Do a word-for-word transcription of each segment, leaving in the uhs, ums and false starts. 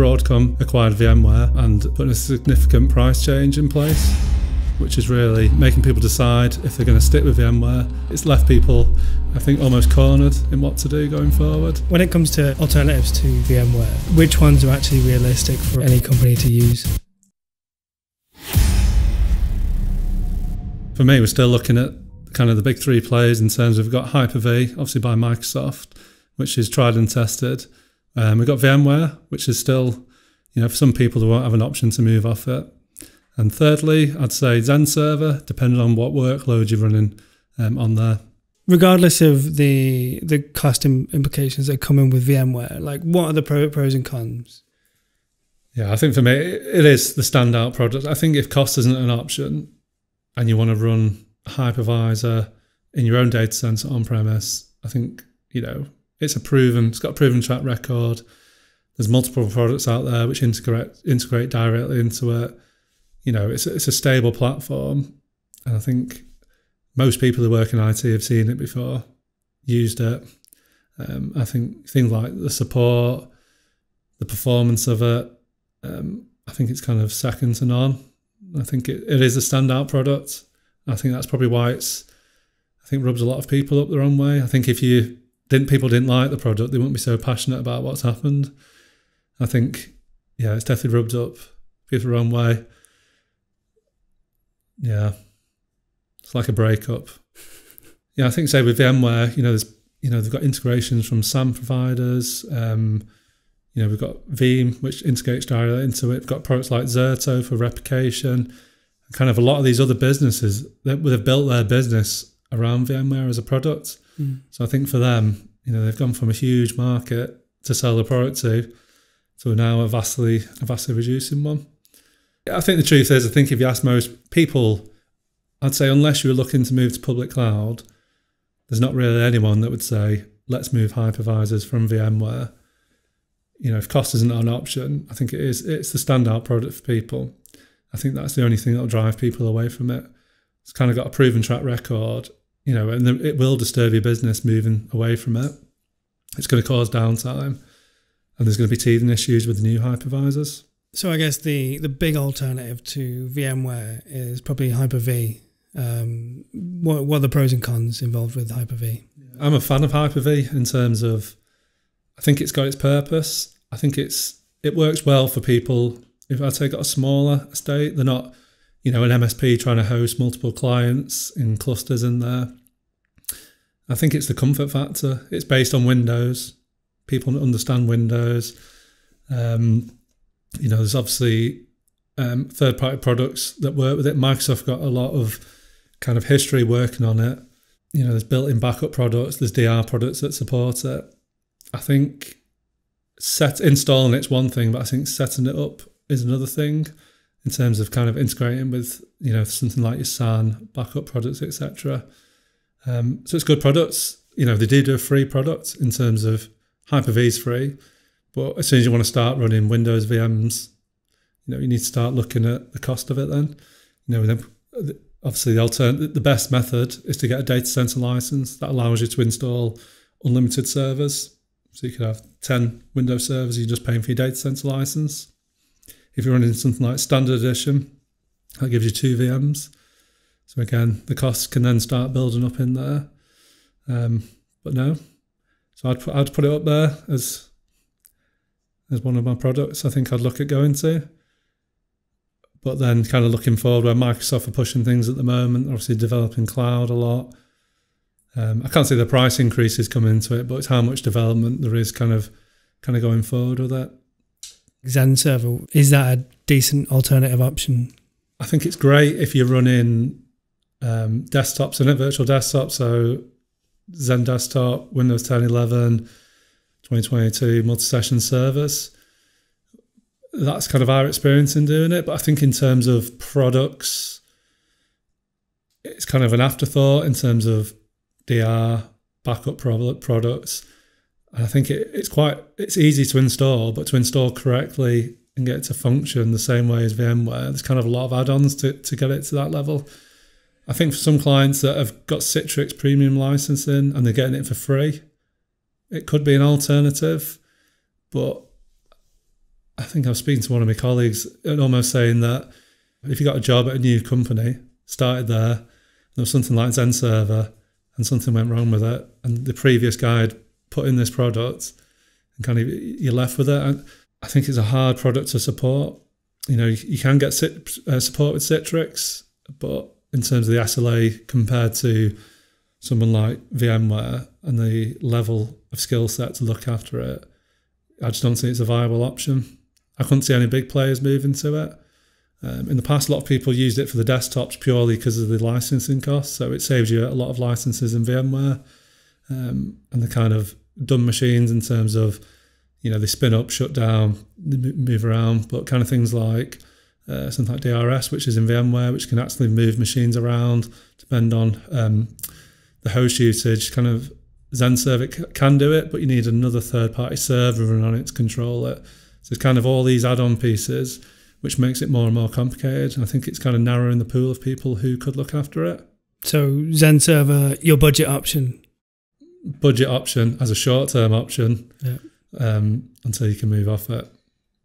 Broadcom acquired VMware and putting a significant price change in place, which is really making people decide if they're going to stick with VMware. It's left people, I think, almost cornered in what to do going forward. When it comes to alternatives to VMware, which ones are actually realistic for any company to use? For me, we're still looking at kind of the big three players in terms of we've got Hyper-V, obviously by Microsoft, which is tried and tested. Um, we've got VMware, which is still, you know, for some people, they won't have an option to move off it. And thirdly, I'd say XenServer, depending on what workload you're running um, on there. Regardless of the the cost implications that come in with VMware, like what are the pros and cons? Yeah, I think for me, it is the standout product. I think if cost isn't an option and you want to run a hypervisor in your own data center on-premise, I think, you know, it's a proven, it's got a proven track record. There's multiple products out there which integrate integrate directly into it. You know, it's, it's a stable platform. And I think most people who work in I T have seen it before, used it. Um, I think things like the support, the performance of it, um, I think it's kind of second to none. I think it, it is a standout product. I think that's probably why it's, I think, rubs a lot of people up the wrong way. I think if you didn't, people didn't like the product, they wouldn't be so passionate about what's happened. I think, yeah, it's definitely rubbed up people the wrong way. Yeah, it's like a breakup. Yeah, I think, say, with VMware, you know, there's, you know, they've got integrations from SAM providers. Um, you know, we've got Veeam, which integrates directly into it. We've got products like Zerto for replication. Kind of a lot of these other businesses that would have built their business around VMware as a product. Mm. So I think for them, you know, they've gone from a huge market to sell the product to, to now a vastly, a vastly reducing one. I think the truth is, I think if you ask most people, I'd say unless you were looking to move to public cloud, there's not really anyone that would say, let's move hypervisors from VMware. You know, if cost isn't an option, I think it is, it's the standout product for people. I think that's the only thing that'll drive people away from it. It's kind of got a proven track record, you know, and it will disturb your business moving away from it. It's going to cause downtime, and there's going to be teething issues with the new hypervisors. So I guess the, the big alternative to VMware is probably Hyper-V. Um, what, what are the pros and cons involved with Hyper-V? I'm a fan of Hyper-V in terms of, I think it's got its purpose. I think it's it works well for people. If I'd say got a smaller estate, they're not, you know, an M S P trying to host multiple clients in clusters in there. I think it's the comfort factor. It's based on Windows. People understand Windows. Um, You know, there's obviously um, third-party products that work with it. Microsoft got a lot of kind of history working on it. You know, there's built-in backup products. There's D R products that support it. I think set installing it's one thing, but I think setting it up is another thing in terms of kind of integrating with, you know, something like your SAN, backup products, et cetera. Um, so it's good products. You know, they do do a free product in terms of Hyper-V is free. But as soon as you want to start running Windows V Ms, you know, you need to start looking at the cost of it then. You know, obviously the, alternate, the best method is to get a data center license that allows you to install unlimited servers. So you could have ten Windows servers, you're just paying for your data center license. If you're running something like Standard Edition, that gives you two V Ms. So again, the costs can then start building up in there. Um, but no, so I'd, I'd put it up there as... as one of my products I think I'd look at going to. But then kind of looking forward where Microsoft are pushing things at the moment, obviously developing cloud a lot. Um, I can't see the price increases come into it, but it's how much development there is kind of kind of going forward with that. XenServer, is that a decent alternative option? I think it's great if you're running um, desktops in it, virtual desktops, so Xen Desktop, Windows ten, eleven, twenty twenty-two multi-session servers. That's kind of our experience in doing it. But I think in terms of products, it's kind of an afterthought in terms of D R, backup products. And I think it, it's quite, it's easy to install, but to install correctly and get it to function the same way as VMware, there's kind of a lot of add-ons to, to get it to that level. I think for some clients that have got Citrix premium licensing and they're getting it for free, it could be an alternative, but I think I was speaking to one of my colleagues and almost saying that if you got a job at a new company, started there, and there was something like XenServer and something went wrong with it, and the previous guy had put in this product and kind of you're left with it. And I think it's a hard product to support. You know, you, you can get sit, uh, support with Citrix, but in terms of the S L A compared to someone like VMware and the level of skill set to look after it, I just don't think it's a viable option. I couldn't see any big players moving to it. Um, in the past, a lot of people used it for the desktops purely because of the licensing costs. So it saves you a lot of licenses in VMware um, and the kind of dumb machines in terms of, you know, they spin up, shut down, they move around, but kind of things like uh, something like D R S, which is in VMware, which can actually move machines around, depend on um, the host usage. Kind of XenServer can do it, but you need another third-party server running on it to control it. So it's kind of all these add-on pieces, which makes it more and more complicated. And I think it's kind of narrowing the pool of people who could look after it. So XenServer, your budget option? Budget option as a short-term option. Yeah. Um, until you can move off it.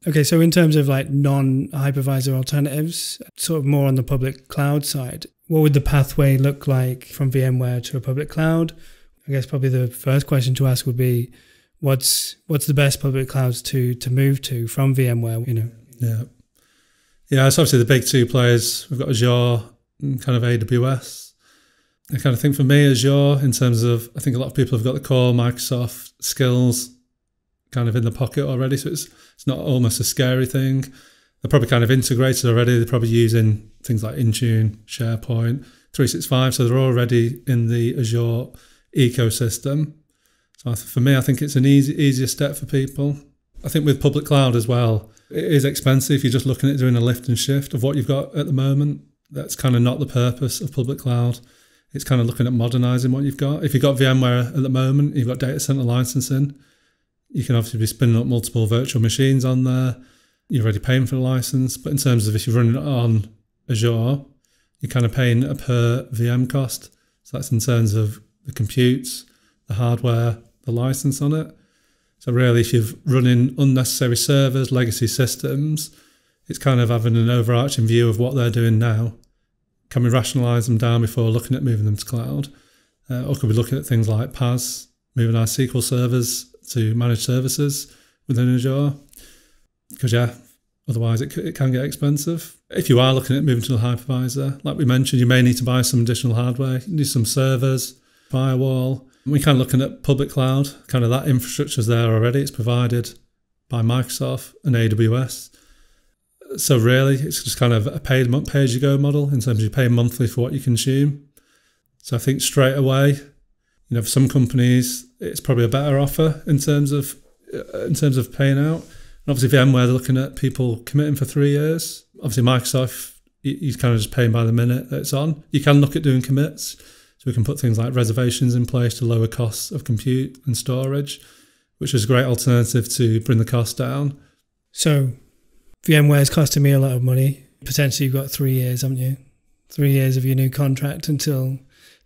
Okay, so in terms of like non-hypervisor alternatives, sort of more on the public cloud side, what would the pathway look like from VMware to a public cloud? I guess probably the first question to ask would be, what's what's the best public clouds to to move to from VMware? You know, yeah, yeah. It's obviously the big two players. We've got Azure and kind of A W S. I kind of think for me, Azure in terms of I think a lot of people have got the core Microsoft skills kind of in the pocket already, so it's it's not almost a scary thing. They're probably kind of integrated already. They're probably using things like Intune, SharePoint, three sixty-five, so they're already in the Azure ecosystem. So for me, I think it's an easy, easier step for people. I think with public cloud as well, it is expensive. You're just looking at doing a lift and shift of what you've got at the moment. That's kind of not the purpose of public cloud. It's kind of looking at modernizing what you've got. If you've got VMware at the moment, you've got data center licensing, you can obviously be spinning up multiple virtual machines on there. You're already paying for the license. But in terms of if you're running it on Azure, you're kind of paying a per V M cost. So that's in terms of the computes, the hardware, the license on it. So really, if you're running unnecessary servers, legacy systems, it's kind of having an overarching view of what they're doing now. Can we rationalize them down before looking at moving them to cloud? Uh, or could we look at things like PaaS, moving our S Q L servers to managed services within Azure, because yeah, otherwise it, it can get expensive. If you are looking at moving to the hypervisor, like we mentioned, you may need to buy some additional hardware, you need some servers, firewall. We're kind of looking at public cloud, kind of that infrastructure's there already. It's provided by Microsoft and A W S. So really, it's just kind of a paid pay-as-you-go model in terms of you pay monthly for what you consume. So I think straight away, you know, for some companies, it's probably a better offer in terms of in terms of paying out. And obviously, VMware, they're looking at people committing for three years. Obviously, Microsoft, you're kind of just paying by the minute that it's on. You can look at doing commits. So we can put things like reservations in place to lower costs of compute and storage, which is a great alternative to bring the cost down. So VMware is costing me a lot of money. Potentially, you've got three years, haven't you? Three years of your new contract until...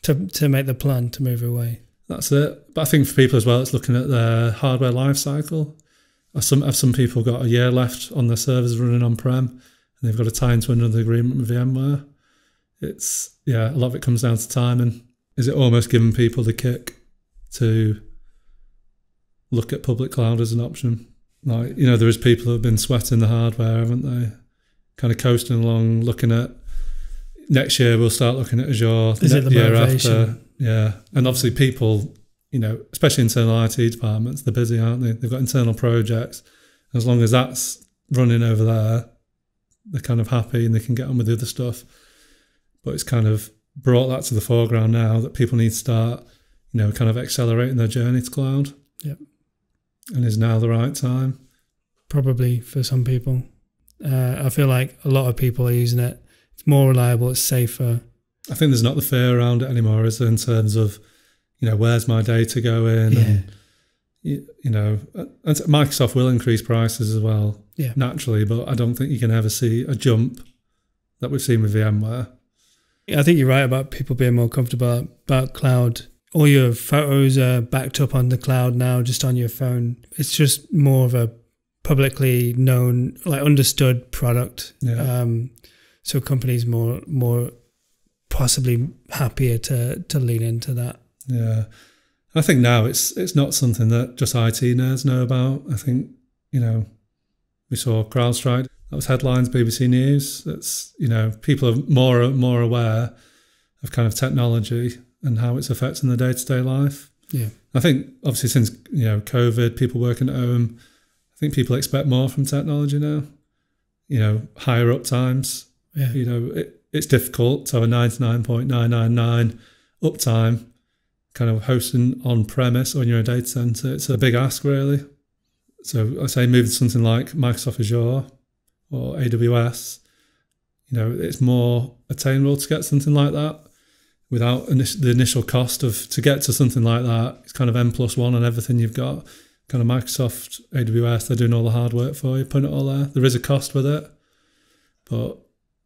To, to make the plan to move away. That's it. But I think for people as well, it's looking at their hardware life cycle. Have some, have some people got a year left on their servers running on-prem and they've got to tie into another agreement with VMware? It's, yeah, a lot of it comes down to timing. Is it almost giving people the kick to look at public cloud as an option? Like, you know, there is people who have been sweating the hardware, haven't they? Kind of coasting along, looking at next year we'll start looking at Azure. Is it the year after? Yeah. And obviously people, you know, especially internal I T departments, they're busy, aren't they? They've got internal projects. As long as that's running over there, they're kind of happy and they can get on with the other stuff. But it's kind of brought that to the foreground now that people need to start, you know, kind of accelerating their journey to cloud. Yep. And is now the right time? Probably for some people. Uh, I feel like a lot of people are using it. It's more reliable, it's safer. I think there's not the fear around it anymore, is there, in terms of, you know, where's my data going? Yeah. And, you, you know, and Microsoft will increase prices as well, yeah, naturally, but I don't think you can ever see a jump that we've seen with VMware. I think you're right about people being more comfortable about cloud. All your photos are backed up on the cloud now, just on your phone. It's just more of a publicly known, like understood product. Yeah. Um, so companies more more possibly happier to to lean into that. Yeah, I think now it's it's not something that just I T nerds know about. I think you know we saw CrowdStrike. That was headlines, B B C News. That's, you know, people are more more aware of kind of technology and how it's affecting their day-to-day life. Yeah, I think obviously since you know COVID, people working at home, I think people expect more from technology now. You know, higher up times. Yeah. You know, it, it's difficult to have a ninety-nine point nine nine nine uptime, kind of hosting on premise or in your data center. It's a big ask, really. So I say moving to something like Microsoft Azure or A W S, you know, it's more attainable to get something like that without the initial cost of, to get to something like that, it's kind of M plus one and everything you've got. Kind of Microsoft, A W S, they're doing all the hard work for you, putting it all there. There is a cost with it, but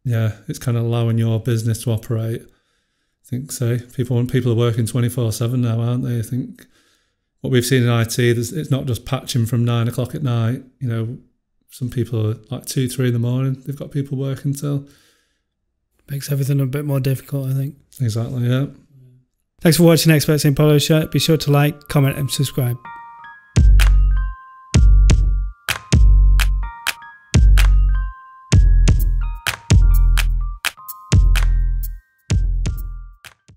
yeah, it's kind of allowing your business to operate. I think so. People people are working twenty-four seven now, aren't they? I think what we've seen in I T, it's not just patching from nine o'clock at night. You know, some people are like two, three in the morning. They've got people working till. Makes everything a bit more difficult, I think. Exactly, yeah. Thanks for watching Experts in Polo Shirt. Be sure to like, comment and subscribe.